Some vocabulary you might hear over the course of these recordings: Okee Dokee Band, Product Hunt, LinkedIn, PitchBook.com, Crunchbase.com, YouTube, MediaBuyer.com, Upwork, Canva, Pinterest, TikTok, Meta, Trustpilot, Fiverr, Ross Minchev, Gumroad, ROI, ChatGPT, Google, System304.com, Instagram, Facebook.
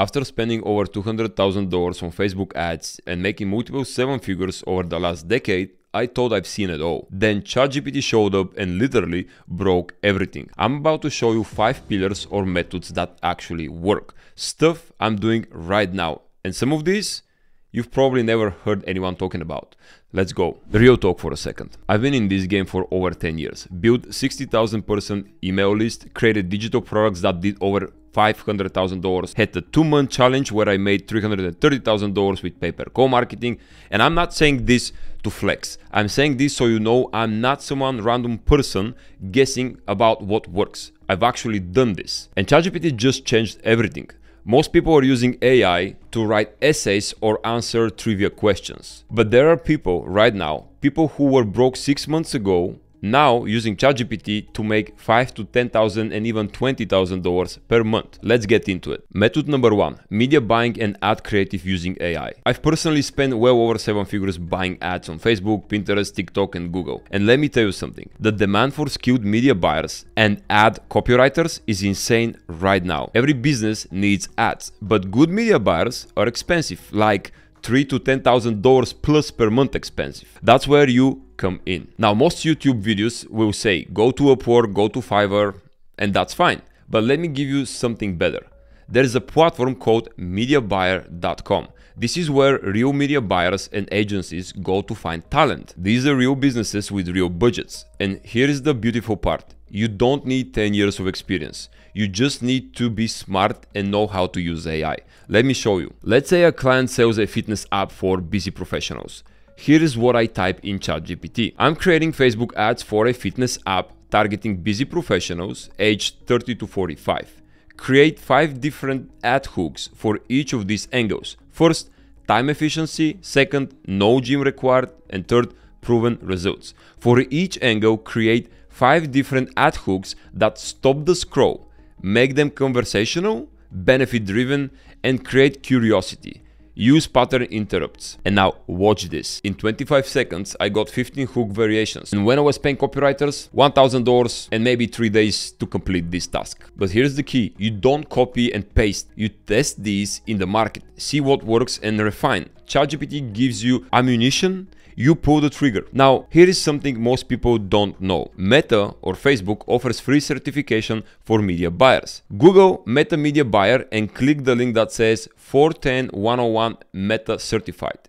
After spending over $200,000 on Facebook ads and making multiple seven figures over the last decade, I thought I've seen it all. Then ChatGPT showed up and literally broke everything. I'm about to show you 5 pillars or methods that actually work. Stuff I'm doing right now. And some of these you've probably never heard anyone talking about. Let's go. Real talk for a second. I've been in this game for over 10 years. Built 60,000 person email list, created digital products that did over $500,000, had a 2-month challenge where I made $330,000 with pay-per-call marketing. And I'm not saying this to flex. I'm saying this so you know I'm not someone random person guessing about what works. I've actually done this. And ChatGPT just changed everything. Most people are using AI to write essays or answer trivia questions. But there are people right now, people who were broke 6 months ago, now using ChatGPT to make $5,000 to $10,000 and even $20,000 per month. Let's get into it. Method number one, media buying and ad creative using AI. I've personally spent well over 7 figures buying ads on Facebook, Pinterest, TikTok, and Google. And let me tell you something, the demand for skilled media buyers and ad copywriters is insane right now. Every business needs ads, but good media buyers are expensive, like $3,000 to $10,000 plus per month expensive. That's where you come in. Now, most YouTube videos will say, go to Upwork, go to Fiverr, and that's fine. But let me give you something better. There is a platform called MediaBuyer.com. This is where real media buyers and agencies go to find talent. These are real businesses with real budgets. And here is the beautiful part. You don't need 10 years of experience. You just need to be smart and know how to use AI. Let me show you. Let's say a client sells a fitness app for busy professionals. Here is what I type in ChatGPT. I'm creating Facebook ads for a fitness app targeting busy professionals aged 30 to 45. Create 5 different ad hooks for each of these angles. First, time efficiency. Second, no gym required. And third, proven results. For each angle, create 5 different ad hooks that stop the scroll, make them conversational, benefit-driven, and create curiosity. Use pattern interrupts. And now watch this. In 25 seconds, I got 15 hook variations. And when I was paying copywriters, $1,000 and maybe 3 days to complete this task. But here's the key. You don't copy and paste. You test these in the market. See what works and refine. ChatGPT gives you ammunition. You pull the trigger. Now, here is something most people don't know. Meta or Facebook offers free certification for media buyers. Google Meta Media Buyer and click the link that says 410-101 Meta Certified.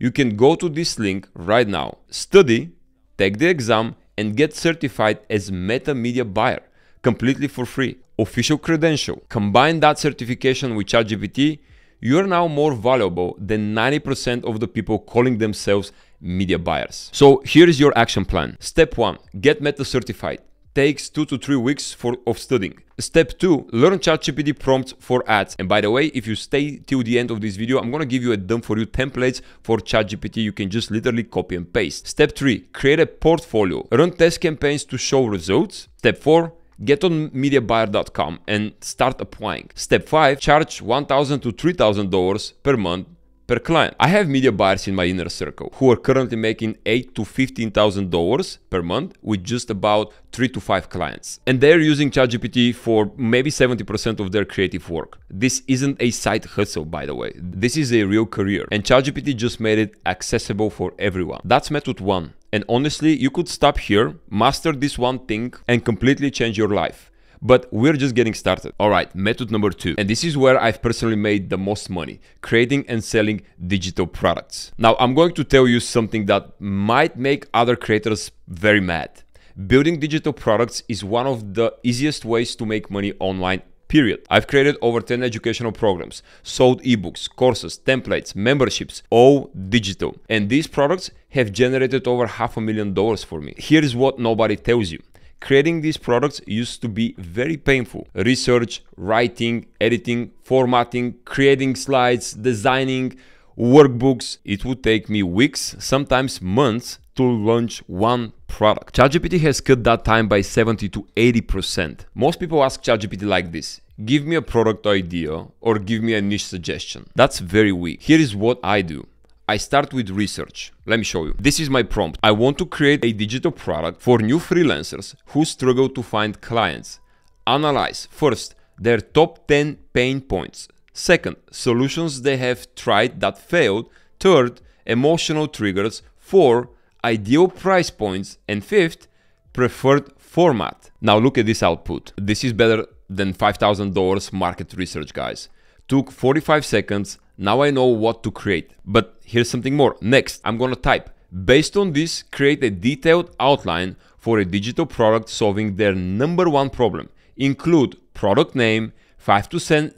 You can go to this link right now, study, take the exam, and get certified as Meta Media Buyer completely for free. Official credential. Combine that certification with ChatGPT, you are now more valuable than 90% of the people calling themselves media buyers. So here is your action plan. Step 1. Get Meta certified. Takes 2 to 3 weeks of studying. Step 2. Learn ChatGPT prompts for ads. And by the way, if you stay till the end of this video, I'm going to give you a done for you templates for ChatGPT. You can just literally copy and paste. Step 3. Create a portfolio. Run test campaigns to show results. Step 4. Get on MediaBuyer.com and start applying. Step 5. Charge $1,000 to $3,000 per month per client. I have media buyers in my inner circle who are currently making $8,000 to $15,000 per month with just about 3 to 5 clients. And they're using ChatGPT for maybe 70% of their creative work. This isn't a side hustle, by the way. This is a real career. And ChatGPT just made it accessible for everyone. That's method 1. And honestly, you could stop here, master this one thing, and completely change your life. But we're just getting started. All right, method number 2. And this is where I've personally made the most money, creating and selling digital products. Now, I'm going to tell you something that might make other creators very mad. Building digital products is one of the easiest ways to make money online, period. I've created over 10 educational programs, sold ebooks, courses, templates, memberships, all digital. And these products have generated over $500,000 for me. Here's what nobody tells you. Creating these products used to be very painful. Research, writing, editing, formatting, creating slides, designing, workbooks. It would take me weeks, sometimes months, to launch one product. ChatGPT has cut that time by 70 to 80%. Most people ask ChatGPT like this. Give me a product idea or give me a niche suggestion. That's very weak. Here is what I do. I start with research. Let me show you. This is my prompt. I want to create a digital product for new freelancers who struggle to find clients. Analyze first their top 10 pain points. Second, solutions they have tried that failed. Third, emotional triggers. Four, ideal price points. And fifth, preferred format. Now look at this output. This is better than $5,000 market research, guys. Took 45 seconds. Now I know what to create. But here's something more. Next, I'm gonna type, based on this, create a detailed outline for a digital product solving their number one problem. Include product name, 5 to 7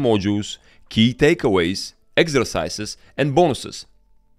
modules, key takeaways, exercises, and bonuses.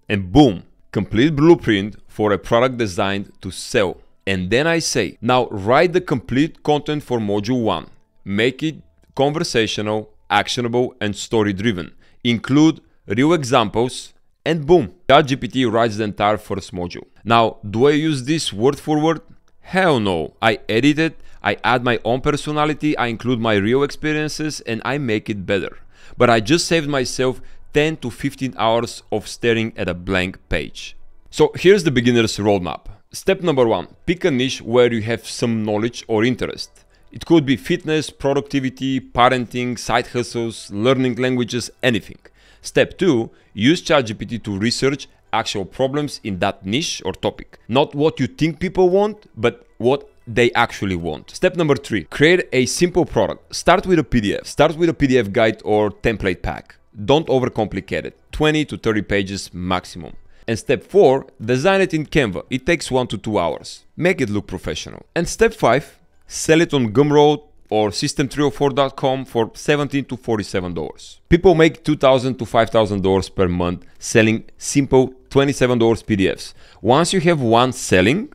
And boom, complete blueprint for a product designed to sell. And then I say, now write the complete content for module 1. Make it conversational, actionable, and story-driven. Include real examples, and boom, ChatGPT writes the entire first module. Now, do I use this word for word? Hell no. I edit it, I add my own personality, I include my real experiences, and I make it better. But I just saved myself 10 to 15 hours of staring at a blank page. So here's the beginner's roadmap. Step number 1, pick a niche where you have some knowledge or interest. It could be fitness, productivity, parenting, side hustles, learning languages, anything. Step 2, use ChatGPT to research actual problems in that niche or topic. Not what you think people want, but what they actually want. Step number 3, create a simple product. Start with a PDF. Start with a PDF guide or template pack. Don't overcomplicate it. 20 to 30 pages maximum. And step 4, design it in Canva. It takes 1 to 2 hours. Make it look professional. And step 5, sell it on Gumroad or System304.com for $17 to $47. People make $2,000 to $5,000 per month selling simple $27 PDFs. Once you have one selling,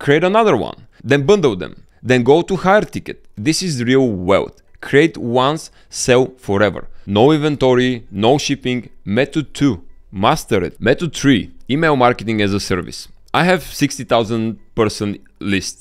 create another one, then bundle them, then go to higher ticket. This is real wealth. Create once, sell forever. No inventory, no shipping. Method 2, master it. Method 3, email marketing as a service. I have 60,000 person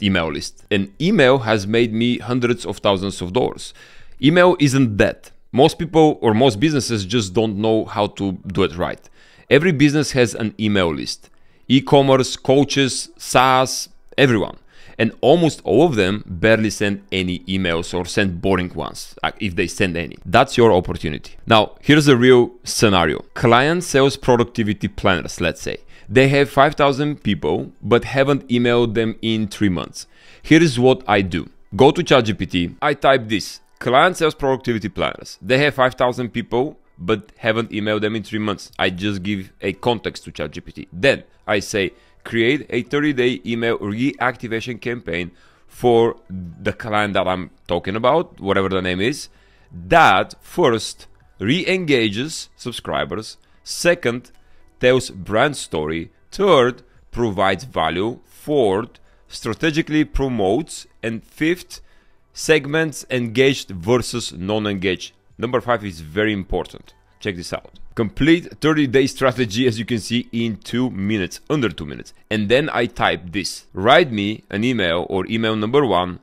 email list, and email has made me hundreds of thousands of dollars. Email isn't dead. Most people or most businesses just don't know how to do it right. Every business has an email list. E-commerce, coaches, SaaS, everyone. And almost all of them barely send any emails or send boring ones, if they send any. That's your opportunity. Now, here's a real scenario. Client sells productivity planners, let's say. They have 5,000 people, but haven't emailed them in 3 months. Here is what I do. Go to ChatGPT. I type this, client sells productivity planners. They have 5,000 people, but haven't emailed them in 3 months. I just give a context to ChatGPT. Then I say, create a 30-day email reactivation campaign for the client that I'm talking about, whatever the name is, that first re-engages subscribers, second, tells brand story, third, provides value, fourth, strategically promotes, and fifth, segments engaged versus non-engaged. Number 5 is very important. Check this out. Complete 30-day strategy, as you can see, in 2 minutes, under 2 minutes. And then I type this. Write me an email or email number 1,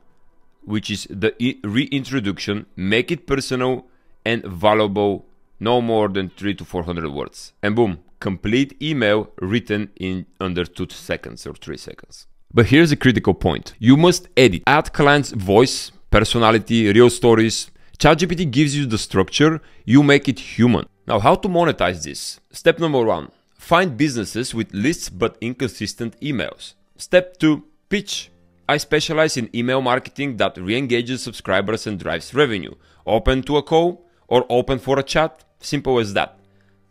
which is the reintroduction, make it personal and valuable, no more than 300 to 400 words. And boom. Complete email written in under 2 seconds or 3 seconds. But here's a critical point. You must edit, add client's voice, personality, real stories. ChatGPT gives you the structure, you make it human. Now, how to monetize this? Step number 1, find businesses with lists but inconsistent emails. Step 2, pitch. I specialize in email marketing that re-engages subscribers and drives revenue. Open to a call or open for a chat, simple as that.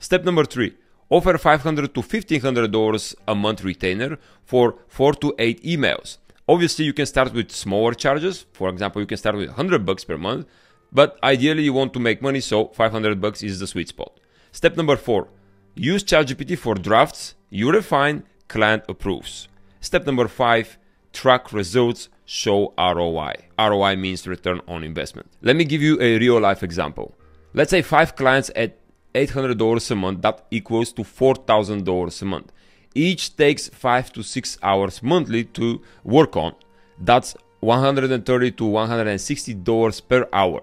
Step number 3, offer $500 to $1,500 a month retainer for 4 to 8 emails. Obviously, you can start with smaller charges. For example, you can start with $100 per month, but ideally you want to make money, so $500 is the sweet spot. Step number 4, use ChatGPT for drafts, you refine, client approves. Step number 5, track results, show ROI. ROI means return on investment. Let me give you a real life example. Let's say 5 clients at $800 a month, that equals to $4,000 a month. Each takes 5 to 6 hours monthly to work on. That's $130 to $160 per hour.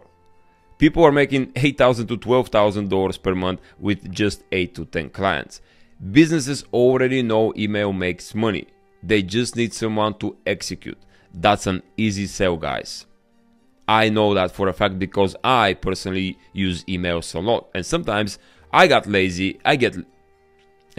People are making $8,000 to $12,000 per month with just 8 to 10 clients. Businesses already know email makes money. They just need someone to execute. That's an easy sell, guys. I know that for a fact because I personally use emails a lot, and sometimes I got lazy.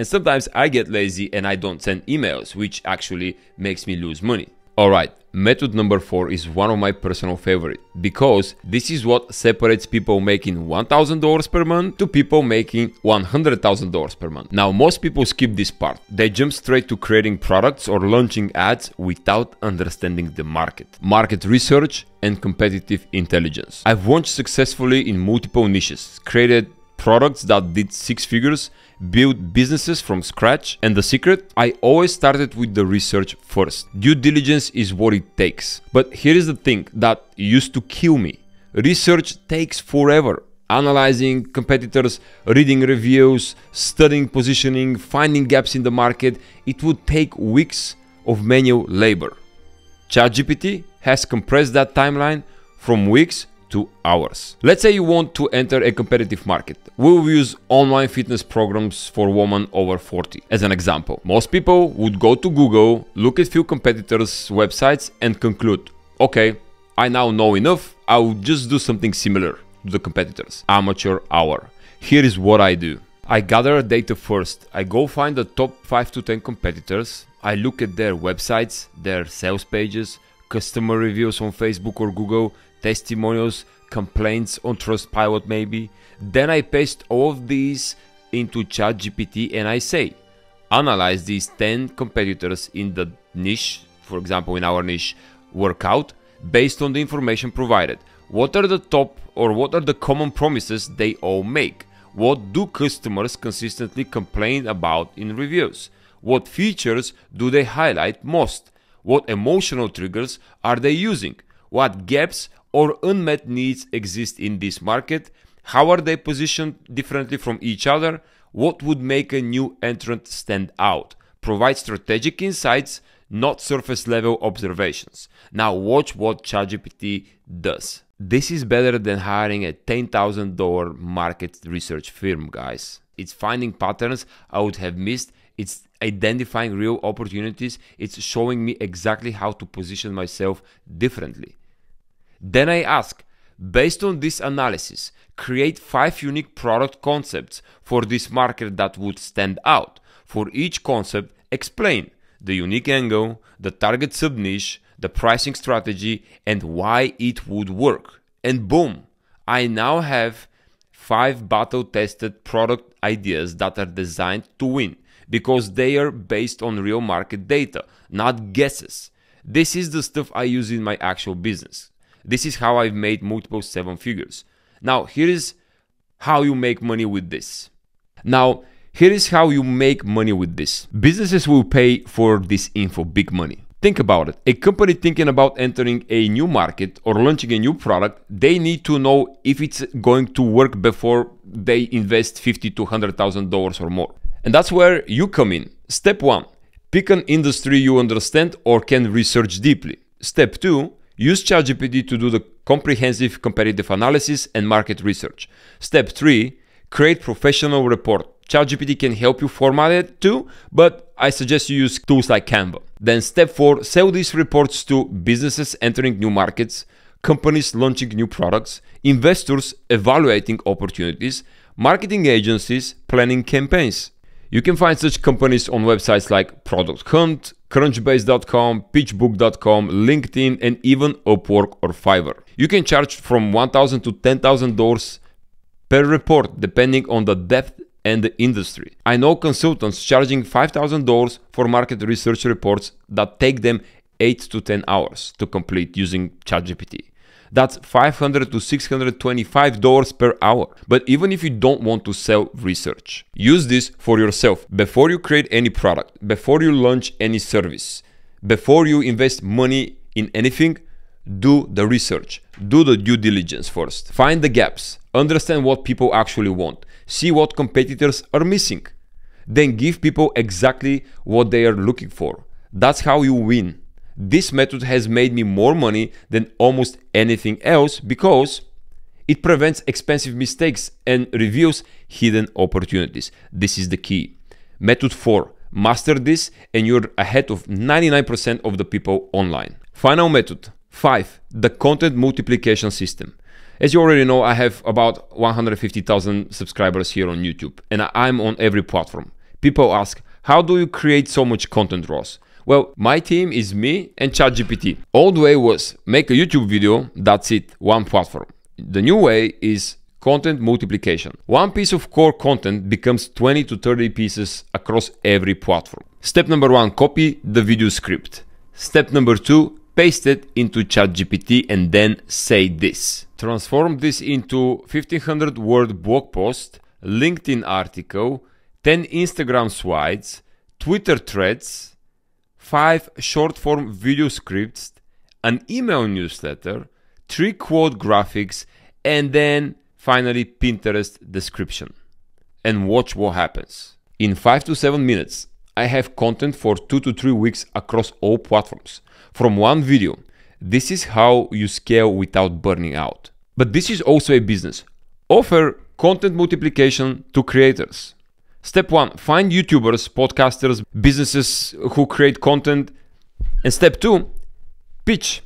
Sometimes I get lazy and I don't send emails, which actually makes me lose money. All right, method number 4 is one of my personal favorite, because this is what separates people making $1,000 per month to people making $100,000 per month. Now, most people skip this part. They jump straight to creating products or launching ads without understanding the market, market research, and competitive intelligence. I've launched successfully in multiple niches, created products that did 6 figures, build businesses from scratch, and the secret? I always started with the research first. Due diligence is what it takes. But here is the thing that used to kill me. Research takes forever. Analyzing competitors, reading reviews, studying positioning, finding gaps in the market, it would take weeks of manual labor. ChatGPT has compressed that timeline from weeks to hours. Let's say you want to enter a competitive market. We'll use online fitness programs for women over 40 as an example. Most people would go to Google, look at few competitors' websites, and conclude, okay, I now know enough, I will just do something similar to the competitors. Amateur hour. Here is what I do. I gather data first. I go find the top 5 to 10 competitors. I look at their websites, their sales pages, customer reviews on Facebook or Google, testimonials, complaints on Trustpilot maybe. Then I paste all of these into ChatGPT and I say, analyze these 10 competitors in the niche, for example in our niche, workout, based on the information provided. What are the top or what are the common promises they all make? What do customers consistently complain about in reviews? What features do they highlight most? What emotional triggers are they using? What gaps or unmet needs exist in this market? How are they positioned differently from each other? What would make a new entrant stand out? Provide strategic insights, not surface-level observations. Now watch what ChatGPT does. This is better than hiring a $10,000 market research firm, guys. It's finding patterns I would have missed. It's identifying real opportunities. It's showing me exactly how to position myself differently. Then I ask, based on this analysis, create 5 unique product concepts for this market that would stand out. For each concept, explain the unique angle, the target sub-niche, the pricing strategy, and why it would work. And boom, I now have 5 battle-tested product ideas that are designed to win, because they are based on real market data, not guesses. This is the stuff I use in my actual business. This is how I've made multiple 7 figures. Now, here is how you make money with this. Businesses will pay for this info big money. Think about it. A company thinking about entering a new market or launching a new product, they need to know if it's going to work before they invest $50,000 to $100,000 or more. And that's where you come in. Step 1. Pick an industry you understand or can research deeply. Step 2. Use ChatGPT to do the comprehensive competitive analysis and market research. Step 3. Create professional report. ChatGPT can help you format it too, but I suggest you use tools like Canva. Then step 4. Sell these reports to businesses entering new markets, companies launching new products, investors evaluating opportunities, marketing agencies planning campaigns. You can find such companies on websites like Product Hunt, Crunchbase.com, PitchBook.com, LinkedIn, and even Upwork or Fiverr. You can charge from $1,000 to $10,000 per report, depending on the depth and the industry. I know consultants charging $5,000 for market research reports that take them 8 to 10 hours to complete using ChatGPT. That's $500 to $625 per hour. But even if you don't want to sell research, use this for yourself before you create any product, before you launch any service, before you invest money in anything. Do the research, do the due diligence first. Find the gaps, understand what people actually want, see what competitors are missing, then give people exactly what they are looking for. That's how you win. This method has made me more money than almost anything else because it prevents expensive mistakes and reveals hidden opportunities. This is the key. Method 4. Master this and you're ahead of 99% of the people online. Final method. 5. The content multiplication system. As you already know, I have about 150,000 subscribers here on YouTube, and I'm on every platform. People ask, how do you create so much content, Ross? Well, my team is me and ChatGPT. Old way was make a YouTube video, that's it, one platform. The new way is content multiplication. One piece of core content becomes 20 to 30 pieces across every platform. Step number 1, copy the video script. Step number 2, paste it into ChatGPT and then say this. Transform this into 1500 word blog post, LinkedIn article, 10 Instagram slides, Twitter threads, 5 short form video scripts, an email newsletter, 3 quote graphics, and then finally Pinterest description. And watch what happens. In 5 to 7 minutes, I have content for 2 to 3 weeks across all platforms from one video. This is how you scale without burning out. But this is also a business. Offer content multiplication to creators. Step 1, find YouTubers, podcasters, businesses who create content. And step 2, pitch.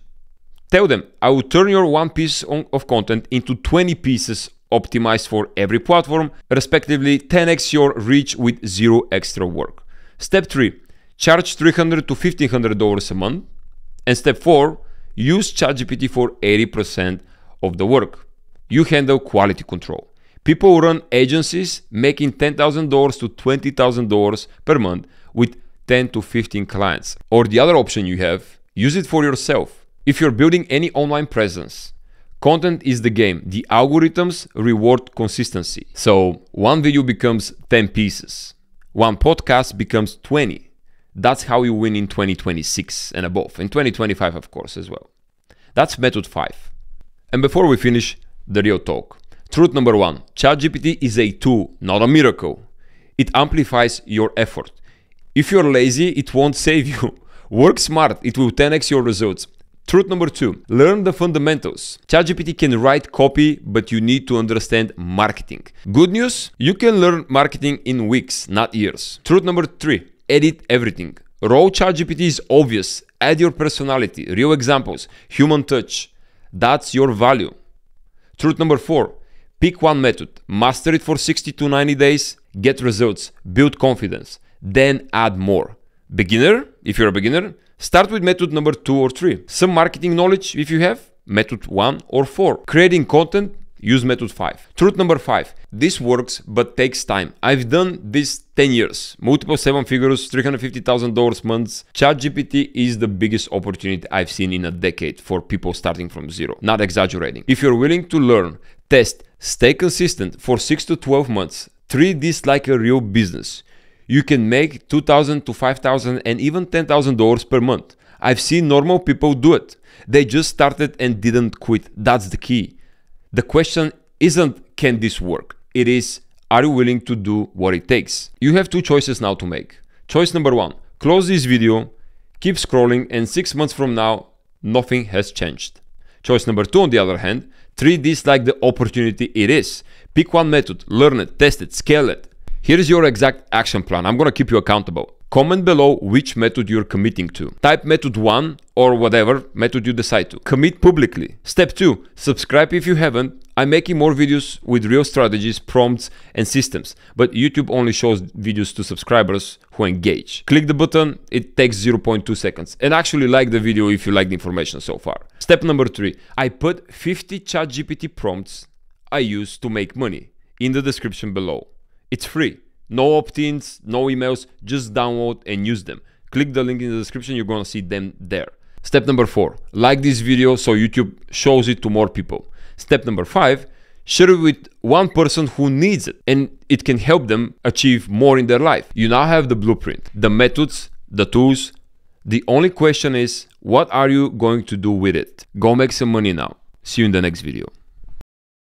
Tell them, I will turn your one piece of content into 20 pieces optimized for every platform, respectively 10x your reach with 0 extra work. Step 3, charge $300 to $1,500 a month. And step 4, use ChatGPT for 80% of the work. You handle quality control. People run agencies making $10,000 to $20,000 per month with 10 to 15 clients. Or the other option you have, use it for yourself. If you're building any online presence, content is the game. The algorithms reward consistency. So one video becomes 10 pieces. One podcast becomes 20. That's how you win in 2026 and above. In 2025, of course, as well. That's method 5. And before we finish, the real talk. Truth number 1, ChatGPT is a tool, not a miracle. It amplifies your effort. If you're lazy, it won't save you. Work smart, it will 10x your results. Truth number 2, learn the fundamentals. ChatGPT can write copy, but you need to understand marketing. Good news, you can learn marketing in weeks, not years. Truth number 3, edit everything. Raw ChatGPT is obvious. Add your personality, real examples, human touch. That's your value. Truth number 4, pick one method, master it for 60 to 90 days, get results, build confidence, then add more. Beginner, if you're a beginner, start with method number 2 or 3. Some marketing knowledge, if you have, method 1 or 4. Creating content, use method 5. Truth number 5, this works but takes time. I've done this 10 years, multiple 7 figures, $350,000 months. ChatGPT is the biggest opportunity I've seen in a decade for people starting from zero. Not exaggerating. If you're willing to learn, test, stay consistent for 6 to 12 months, treat this like a real business, you can make $2,000 to $5,000 and even $10,000 per month. I've seen normal people do it. They just started and didn't quit. That's the key. The question isn't, can this work? It is, are you willing to do what it takes? You have 2 choices now to make. Choice number 1, close this video, keep scrolling, and 6 months from now, nothing has changed. Choice number 2, on the other hand, treat this like the opportunity it is. Pick one method, learn it, test it, scale it. Here's your exact action plan. I'm gonna keep you accountable. Comment below which method you're committing to. Type method 1 or whatever method you decide to. Commit publicly. Step 2, subscribe if you haven't. I'm making more videos with real strategies, prompts, and systems, but YouTube only shows videos to subscribers who engage. Click the button, it takes 0.2 seconds. And actually like the video if you like the information so far. Step number 3, I put 50 ChatGPT prompts I use to make money in the description below. It's free, no opt-ins, no emails, just download and use them. Click the link in the description, you're gonna see them there. Step number 4, like this video so YouTube shows it to more people. Step number 5, share it with one person who needs it and it can help them achieve more in their life. You now have the blueprint, the methods, the tools. The only question is, what are you going to do with it? Go make some money now. See you in the next video.